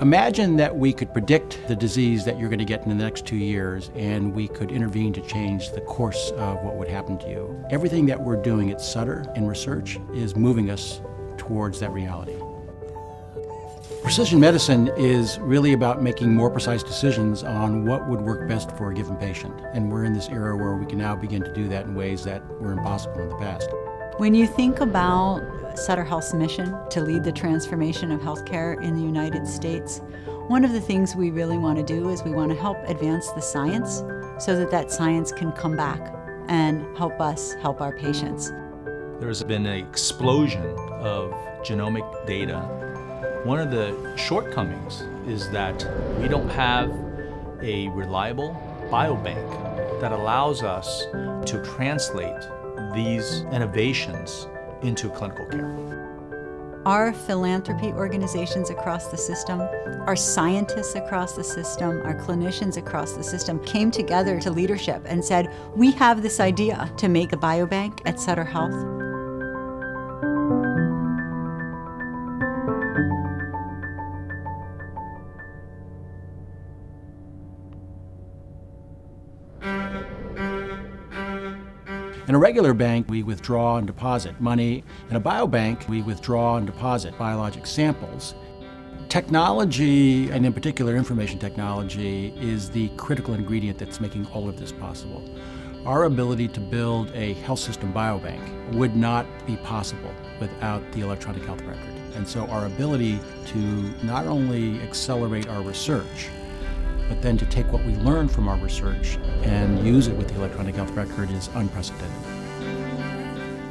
Imagine that we could predict the disease that you're going to get in the next 2 years, and we could intervene to change the course of what would happen to you. Everything that we're doing at Sutter in research is moving us towards that reality. Precision medicine is really about making more precise decisions on what would work best for a given patient, and we're in this era where we can now begin to do that in ways that were impossible in the past. When you think about Sutter Health's mission to lead the transformation of healthcare in the United States, one of the things we really want to do is we want to help advance the science so that that science can come back and help us help our patients. There has been an explosion of genomic data. One of the shortcomings is that we don't have a reliable biobank that allows us to translate these innovations into clinical care. Our philanthropy organizations across the system, our scientists across the system, our clinicians across the system came together to leadership and said, we have this idea to make a biobank at Sutter Health. In a regular bank, we withdraw and deposit money. In a biobank, we withdraw and deposit biologic samples. Technology, and in particular information technology, is the critical ingredient that's making all of this possible. Our ability to build a health system biobank would not be possible without the electronic health record. And so our ability to not only accelerate our research, but then to take what we learn from our research and use it with the electronic health record is unprecedented.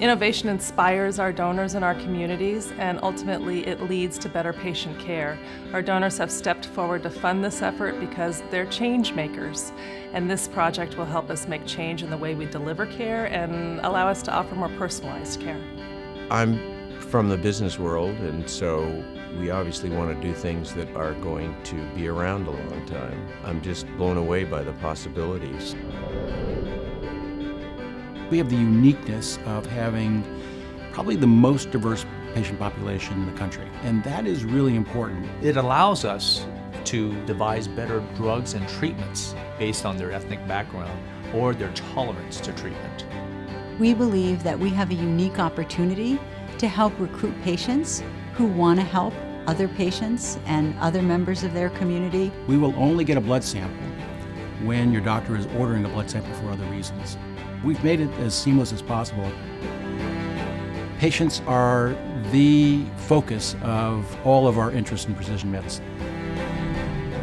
Innovation inspires our donors and our communities, and ultimately it leads to better patient care. Our donors have stepped forward to fund this effort because they're change makers, and this project will help us make change in the way we deliver care and allow us to offer more personalized care. I'm from the business world, and so we obviously want to do things that are going to be around a long time. I'm just blown away by the possibilities. We have the uniqueness of having probably the most diverse patient population in the country, and that is really important. It allows us to devise better drugs and treatments based on their ethnic background or their tolerance to treatment. We believe that we have a unique opportunity to help recruit patients who want to help other patients and other members of their community. We will only get a blood sample when your doctor is ordering a blood sample for other reasons. We've made it as seamless as possible. Patients are the focus of all of our interest in precision medicine.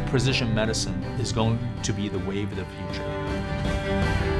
Precision medicine is going to be the wave of the future.